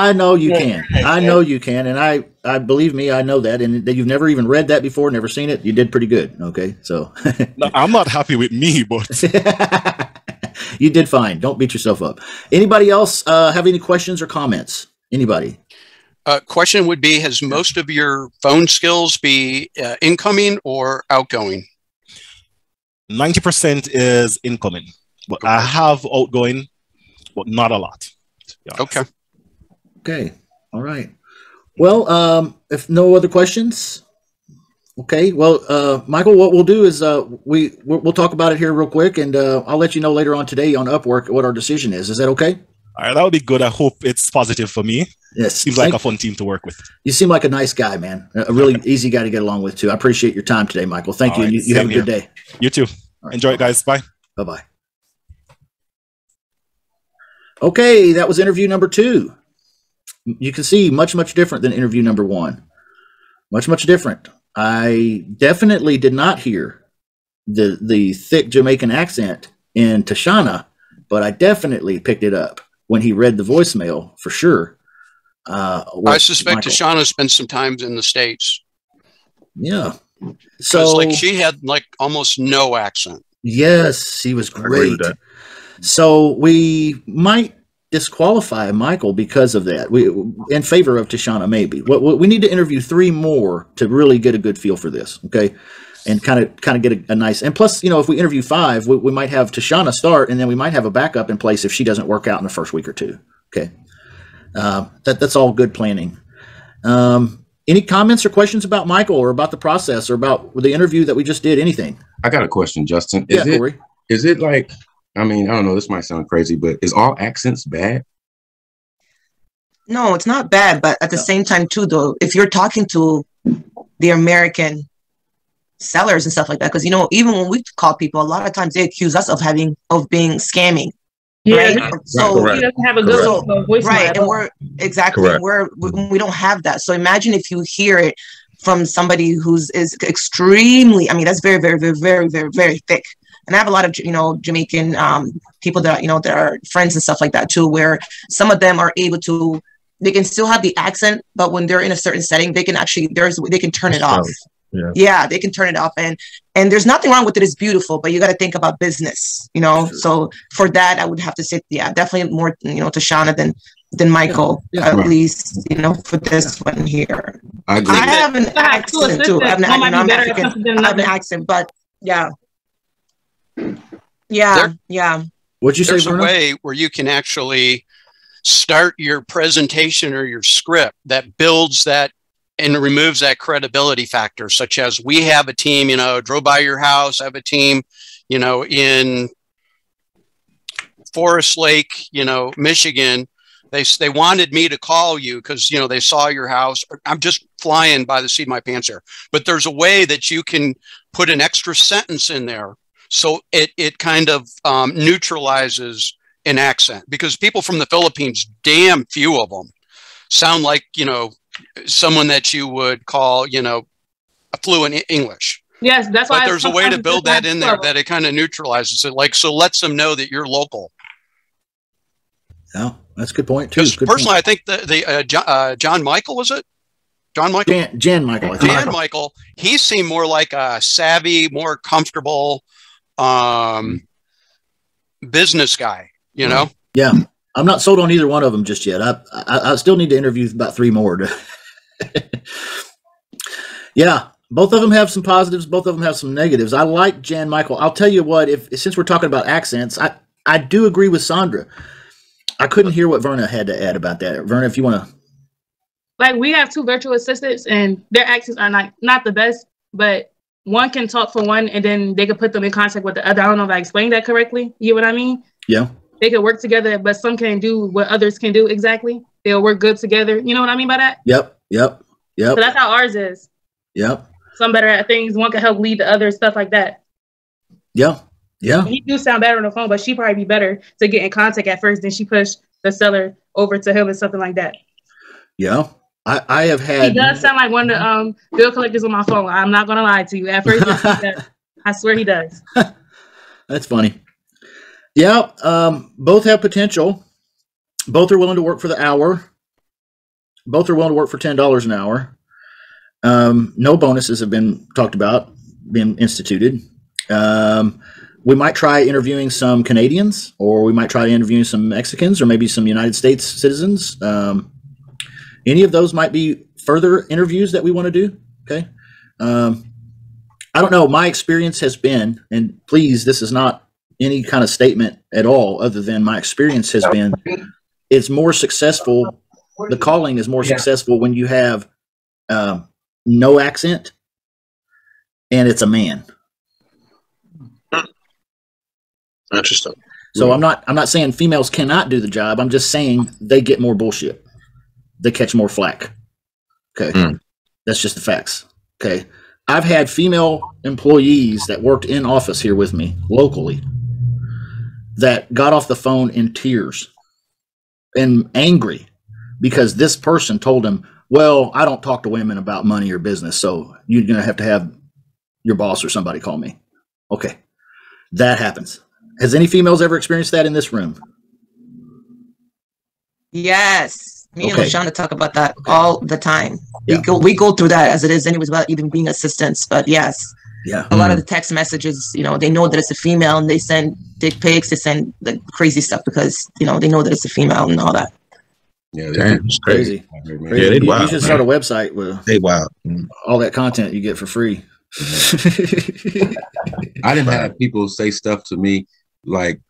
I know you can. I know you can. And I, I believe me, I know that. And that you've never even read that before, never seen it. You did pretty good. Okay. So no, I'm not happy with me, but you did fine. Don't beat yourself up. Anybody else uh, have any questions or comments? Anybody? Uh, question would be, has most of your phone skills be uh, incoming or outgoing? ninety percent is incoming, but I have outgoing, but not a lot. Okay. Okay. All right. Well, um, if no other questions, okay. Well, uh, Michael, what we'll do is uh, we we'll talk about it here real quick, and uh, I'll let you know later on today on Upwork what our decision is. Is that okay? All right, that would be good. I hope it's positive for me. Yes, seems Thank like a fun team to work with. You seem like a nice guy, man. A really easy guy to get along with too. I appreciate your time today, Michael. Thank All you. Right, you you have a here. good day. You too. Right. Enjoy it, guys. Bye. Bye bye. Okay, that was interview number two. You can see much, much different than interview number one. Much, much different. I definitely did not hear the the thick Jamaican accent in Tashana, but I definitely picked it up when he read the voicemail for sure. Uh, I suspect Tashana spent some time in the States. Yeah. So like she had like almost no accent. Yes, she was great. So we might disqualify Michael because of that. We in favor of Tashana maybe. What, what we need to interview three more to really get a good feel for this, okay? And kind of kind of get a, a nice. And plus, you know, if we interview five, we, we might have Tashana start, and then we might have a backup in place if she doesn't work out in the first week or two. Okay, uh, that that's all good planning. Um, any comments or questions about Michael or about the process or about the interview that we just did? Anything? I got a question, Justin. Is yeah, it, is it like? I mean, I don't know. This might sound crazy, but is all accents bad? No, it's not bad, but at the no. same time, too, though, if you're talking to the American sellers and stuff like that, because you know, even when we call people, a lot of times they accuse us of having of being scamming. Yeah, right? So right. He doesn't have a good so, voice right, and we're exactly Correct. we're we don't have that. So imagine if you hear it from somebody who's is extremely. I mean, that's very, very, very, very, very, very thick. And I have a lot of you know Jamaican um, people that you know that are friends and stuff like that too, where some of them are able to. They can still have the accent, but when they're in a certain setting, they can actually there's they can turn it off. Yeah. yeah, they can turn it off. And and there's nothing wrong with it. It's beautiful, but you got to think about business, you know? Sure. So for that, I would have to say, yeah, definitely more, you know, Tashana than, than Michael, yeah. Yeah. at right. least, you know, for this yeah. one here. I, agree. I have an yeah, accent too. I have an, I, you know, I'm African. I have an accent, but yeah. Yeah, there, yeah. What'd you there's say, Bruno? There's a way where you can actually start your presentation or your script that builds that and removes that credibility factor, such as we have a team, you know, drove by your house, I have a team, you know, in Forest Lake, you know, Michigan. They, they wanted me to call you because, you know, they saw your house. I'm just flying by the seat of my pants here. But there's a way that you can put an extra sentence in there. So it, it kind of um, neutralizes an accent, because people from the Philippines, damn few of them, sound like, you know, someone that you would call, you know, fluent English. Yes, that's why. But there's a way to build that in there that it kind of neutralizes it. Like, so lets them know that you're local. Yeah, that's a good point too. Personally, I think the the uh, John, uh, John Michael was it? John Michael. Jan, Jan Michael. Jan Michael. He seemed more like a savvy, more comfortable um, business guy. You know. Yeah. I'm not sold on either one of them just yet. I I, I still need to interview about three more. To yeah, both of them have some positives. Both of them have some negatives. I like Jan Michael. I'll tell you what. If since we're talking about accents, I I do agree with Sandra. I couldn't hear what Verna had to add about that. Verna, if you want to, like we have two virtual assistants, and their accents are not not the best, but one can talk for one, and then they can put them in contact with the other. I don't know if I explained that correctly. You know what I mean? Yeah. They could work together, but some can do what others can do exactly. They'll work good together. You know what I mean by that? Yep, yep, yep. So that's how ours is. Yep. Some better at things. One can help lead the other, stuff like that. Yeah, yeah. He do sound better on the phone, but she probably be better to get in contact at first. Then she push the seller over to him and something like that. Yeah, I, I have had. He does sound like one of the um, bill collectors on my phone. I'm not going to lie to you. At first, I swear he does. That's funny. Yeah, um, both have potential. Both are willing to work for the hour. Both are willing to work for ten dollars an hour. Um, no bonuses have been talked about, been instituted. Um, we might try interviewing some Canadians, or we might try interviewing some Mexicans, or maybe some United States citizens. Um, any of those might be further interviews that we want to do. Okay. Um, I don't know. My experience has been, and please, this is not any kind of statement at all other than my experience has been it's more successful. The calling is more yeah. successful when you have um, no accent and it's a man. Interesting. So I'm not, I'm not saying females cannot do the job. I'm just saying they get more bullshit. They catch more flack. Okay. Mm. That's just the facts. Okay. I've had female employees that worked in office here with me locally that got off the phone in tears and angry because this person told him, well, I don't talk to women about money or business, so you're going to have to have your boss or somebody call me. Okay, that happens. Has any females ever experienced that in this room? Yes. Me okay. and LaShonda talk about that okay. all the time. Yeah. We go we go through that as it is anyways without even being assistants, but yes. Yeah. A mm-hmm. lot of the text messages, you know, they know that it's a female and they send dick pics, they send the crazy stuff because, you know, they know that it's a female and all that. Yeah, damn, it's crazy. crazy. crazy. Yeah, they'd wild, you should start man. a website with they wild. all that content you get for free. I didn't have people say stuff to me like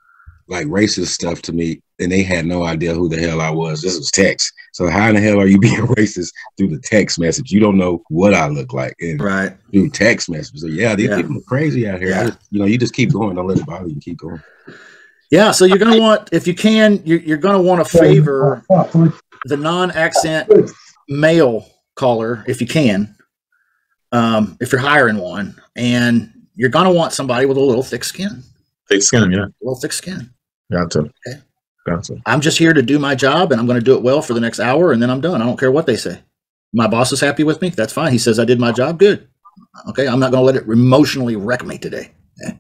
like racist stuff to me, and they had no idea who the hell I was. This was text. So how in the hell are you being racist through the text message? You don't know what I look like, and right through text messages. So yeah, these yeah. people are crazy out here. Yeah. Just, you know, you just keep going. Don't let it bother you. Keep going. Yeah, so you're gonna want, if you can, you're, you're gonna want to favor the non-accent male caller if you can, um, if you're hiring one, and you're gonna want somebody with a little thick skin. Thick skin, yeah. A little thick skin. Gotcha. Okay. Gotcha. I'm just here to do my job, and I'm gonna do it well for the next hour, and then I'm done. I don't care what they say. My boss is happy with me. That's fine. He says I did my job. Good. Okay. I'm not gonna let it emotionally wreck me today. Okay.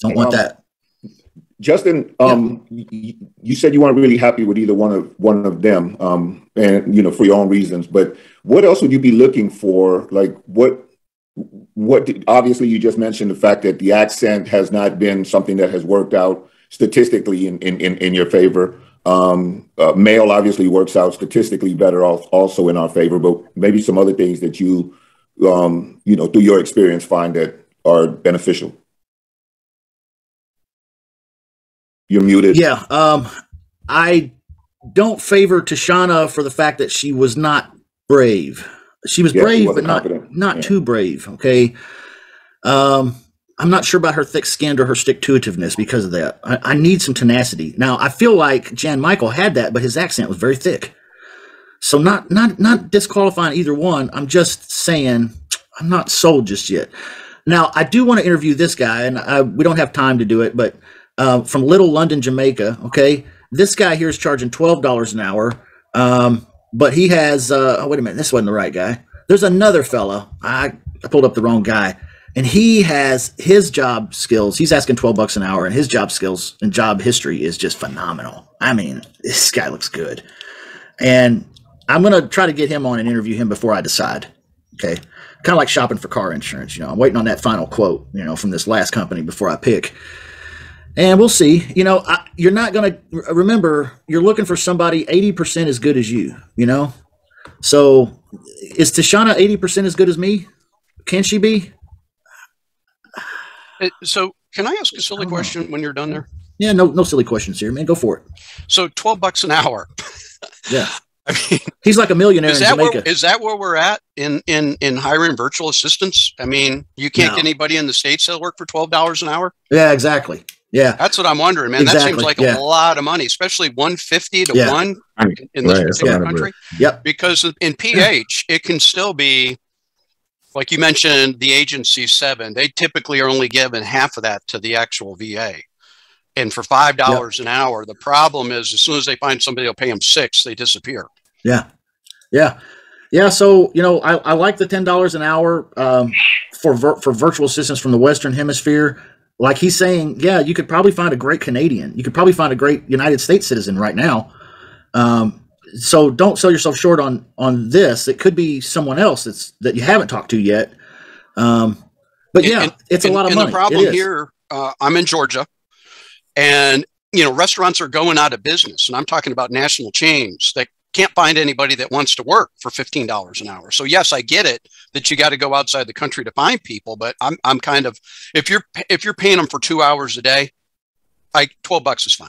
Don't want that. Justin, um, yeah. you said you weren't really happy with either one of one of them, um, and you know, for your own reasons. But what else would you be looking for? Like, what, what? Did, obviously, you just mentioned the fact that the accent has not been something that has worked out statistically in in in, in your favor. Um, uh, male obviously works out statistically better, also in our favor. But maybe some other things that you, um, you know, through your experience, find that are beneficial. You're muted. Yeah. Um, I don't favor Tashana for the fact that she was not brave. She was yeah, brave, she but not, not yeah. too brave. Okay. Um, I'm not sure about her thick skin or her stick-to-itiveness because of that. I, I need some tenacity. Now I feel like Jan Michael had that, but his accent was very thick. So not, not, not disqualifying either one. I'm just saying I'm not sold just yet. Now I do want to interview this guy, and I, we don't have time to do it, but Uh, from Little London, Jamaica. Okay, this guy here is charging twelve dollars an hour, um, but he has. Uh, oh, wait a minute, this wasn't the right guy. There's another fella. I, I pulled up the wrong guy, and he has his job skills. He's asking twelve bucks an hour, and his job skills and job history is just phenomenal. I mean, this guy looks good, and I'm gonna try to get him on and interview him before I decide. Okay, kind of like shopping for car insurance. You know, I'm waiting on that final quote, you know, from this last company before I pick. And we'll see. You know, I, you're not going to remember. You're looking for somebody eighty percent as good as you. You know, so is Tashana eighty percent as good as me? Can she be? So, can I ask a silly question when you're done there? Yeah, no, no silly questions here, man. Go for it. So, twelve bucks an hour. Yeah, I mean, he's like a millionaire in Jamaica. Where, is that where we're at in in in hiring virtual assistants? I mean, you can't no. get anybody in the States that'll work for twelve dollars an hour. Yeah, exactly. Yeah, that's what I'm wondering, man. Exactly. That seems like yeah. a lot of money, especially one fifty to yeah. one in this right. particular country. Yep. Because in P H, it can still be, like you mentioned, the agency seven. They typically are only giving half of that to the actual V A, and for five dollars yep. an hour, the problem is as soon as they find somebody who'll pay them six, they disappear. Yeah, yeah, yeah. So you know, I, I like the ten dollars an hour um, for vir for virtual assistants from the Western Hemisphere. Like he's saying, yeah, you could probably find a great Canadian. You could probably find a great United States citizen right now. Um, so don't sell yourself short on on this. It could be someone else that's that you haven't talked to yet. Um, but yeah, and, it's a and, lot of and money. The problem here, uh, I'm in Georgia, and you know restaurants are going out of business, and I'm talking about national chains that can't find anybody that wants to work for fifteen dollars an hour. So yes, I get it that you got to go outside the country to find people, but I'm, I'm kind of, if you're, if you're paying them for two hours a day, like twelve bucks is fine,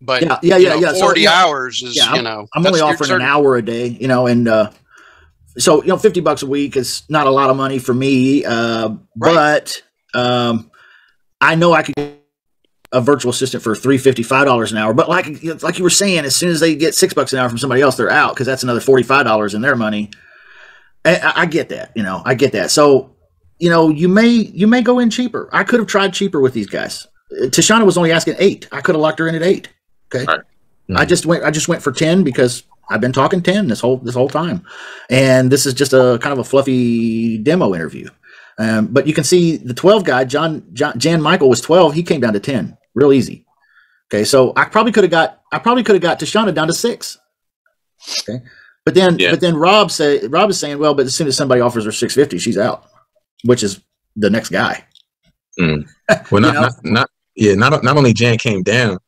but yeah, yeah, yeah, know, yeah. forty so, yeah, hours is, yeah, you know, I'm only offering an hour a day, you know, and, uh, so, you know, fifty bucks a week is not a lot of money for me. Uh, right. but, um, I know I could get a virtual assistant for three fifty-five an hour, but like like you were saying, as soon as they get six bucks an hour from somebody else, they're out because that's another forty-five dollars in their money. I, I get that, you know, I get that. So, you know, you may you may go in cheaper. I could have tried cheaper with these guys. Tashana was only asking eight. I could have locked her in at eight. Okay, right. mm-hmm. I just went I just went for ten because I've been talking ten this whole this whole time, and this is just a kind of a fluffy demo interview. Um, but you can see the twelve guy, John, John Jan Michael was twelve. He came down to ten real easy. Okay. So I probably could have got, I probably could have got Tashana down to six. Okay. But then, yeah. but then Rob say, Rob is saying, well, but as soon as somebody offers her six fifty, she's out, which is the next guy. Mm. Well, not, not, not, yeah, not, not only Jan came down,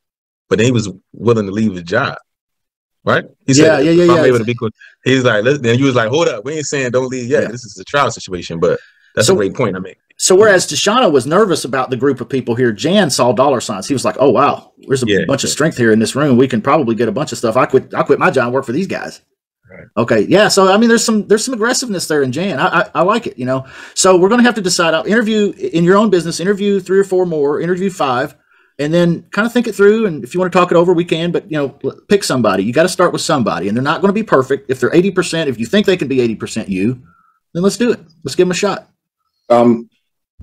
but he was willing to leave his job. Right? He yeah, said, yeah, yeah, if I'm yeah, able to be cool. He's like, listen, then you was like, hold up. We ain't saying don't leave yet. Yeah. This is a trial situation, but that's so, a great point I make. So whereas Tashana was nervous about the group of people here, Jan saw dollar signs. He was like, oh, wow, there's a yeah, bunch yeah. of strength here in this room. We can probably get a bunch of stuff. I quit, I quit my job and work for these guys. Right. Okay. Yeah. So, I mean, there's some, there's some aggressiveness there in Jan. I, I, I like it, you know? So we're going to have to decide out interview in your own business, interview three or four more, interview five, and then kind of think it through. And if you want to talk it over, we can, but you know, pick somebody. You got to start with somebody, and they're not going to be perfect. If they're eighty percent, if you think they can be eighty percent you, then let's do it. Let's give them a shot. Um,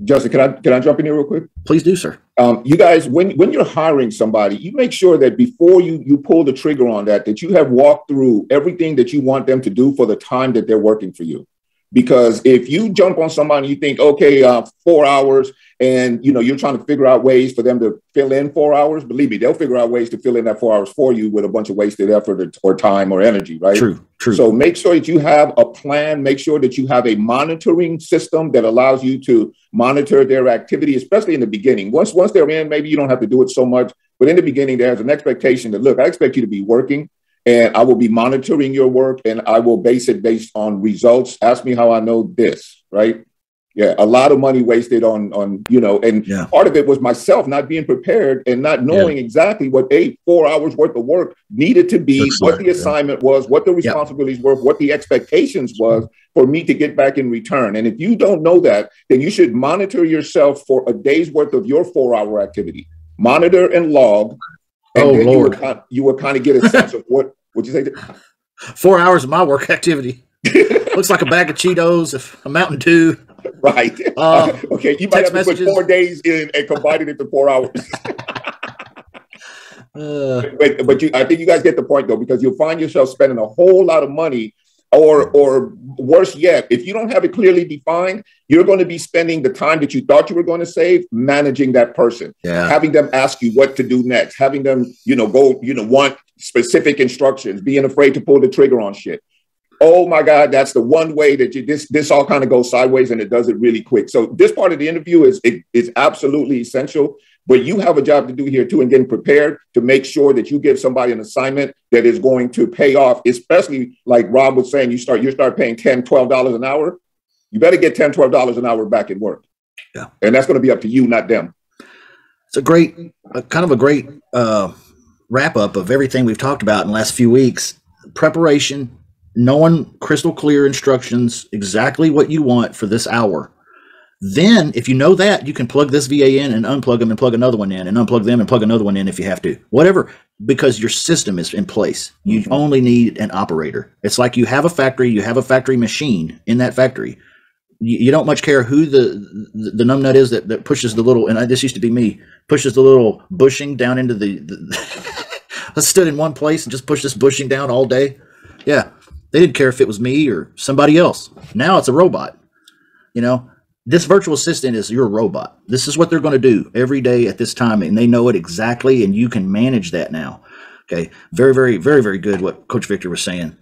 Justin, can I, can I jump in here real quick? Please do, sir. Um, you guys, when, when you're hiring somebody, you make sure that before you, you pull the trigger on that, that you have walked through everything that you want them to do for the time that they're working for you. Because if you jump on somebody, you think, okay, uh, four hours and, you know, you're trying to figure out ways for them to fill in four hours. Believe me, they'll figure out ways to fill in that four hours for you with a bunch of wasted effort or time or energy. Right. True. True. So make sure that you have a plan. Make sure that you have a monitoring system that allows you to monitor their activity, especially in the beginning. Once once they're in, maybe you don't have to do it so much. But in the beginning, there's an expectation that, look, I expect you to be working. And I will be monitoring your work, and I will base it based on results. Ask me how I know this, right? Yeah, a lot of money wasted on, on you know, and yeah. part of it was myself not being prepared and not knowing yeah. exactly what a four hours worth of work needed to be, Looks what like, the assignment yeah. was, what the responsibilities yeah. were, what the expectations was for me to get back in return. And if you don't know that, then you should monitor yourself for a day's worth of your four hour activity. Monitor and log. And oh, Lord. You would, you would kind of get a sense of what, what you say? Four hours of my work activity. Looks like a bag of Cheetos, a Mountain Dew. Right. Uh, okay, you might have to messages. put four days in and combine it into four hours. uh, but but you, I think you guys get the point, though, because you'll find yourself spending a whole lot of money. Or, or worse yet, if you don't have it clearly defined, you're going to be spending the time that you thought you were going to save managing that person, yeah. having them ask you what to do next, having them, you know, go, you know, want specific instructions, being afraid to pull the trigger on shit. Oh my God, that's the one way that you, this, this all kind of goes sideways, and it does it really quick. So this part of the interview is, it, is absolutely essential, but you have a job to do here too, and getting prepared to make sure that you give somebody an assignment that is going to pay off, especially like Rob was saying, you start, you start paying ten, twelve dollars an hour. You better get ten, twelve dollars an hour back at work. Yeah. And that's going to be up to you, not them. It's a great, a, kind of a great uh, wrap up of everything we've talked about in the last few weeks. Preparation, knowing crystal clear instructions, exactly what you want for this hour. Then if you know that, you can plug this V A in and unplug them and plug another one in and unplug them and plug another one in if you have to, whatever, because your system is in place. You mm-hmm. only need an operator. It's like you have a factory, you have a factory machine in that factory. You, you don't much care who the, the, the numbnut is that, that pushes the little, and I, this used to be me, pushes the little bushing down into the, the I stood in one place and just pushed this bushing down all day. Yeah. They didn't care if it was me or somebody else. Now it's a robot. You know, this virtual assistant is your robot. This is what they're going to do every day at this time, and they know it exactly, and you can manage that now. Okay, very, very, very, very good what Coach Victor was saying.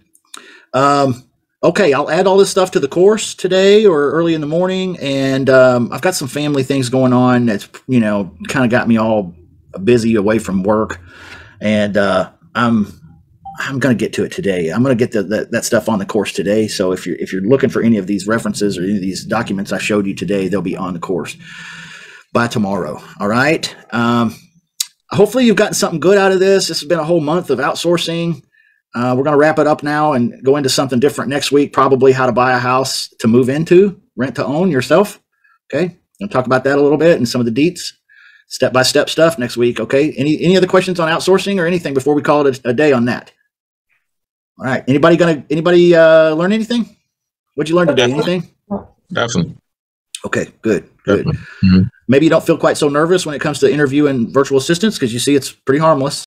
Um, okay, I'll add all this stuff to the course today or early in the morning, and um, I've got some family things going on that's, you know, kind of got me all busy away from work, and uh, I'm... I'm going to get to it today. I'm going to get the, the, that stuff on the course today. So if you're, if you're looking for any of these references or any of these documents I showed you today, they'll be on the course by tomorrow. All right. Um, hopefully you've gotten something good out of this. This has been a whole month of outsourcing. Uh, we're going to wrap it up now and go into something different next week, probably how to buy a house to move into, rent to own yourself. Okay. I'll talk about that a little bit and some of the deets. Step-by-step stuff next week. Okay. Any, any other questions on outsourcing or anything before we call it a, a day on that? All right. Anybody gonna anybody uh, learn anything? What'd you learn today? Anything? Definitely. Okay. Good. Good. Mm-hmm. Maybe you don't feel quite so nervous when it comes to interviewing virtual assistants because you see it's pretty harmless.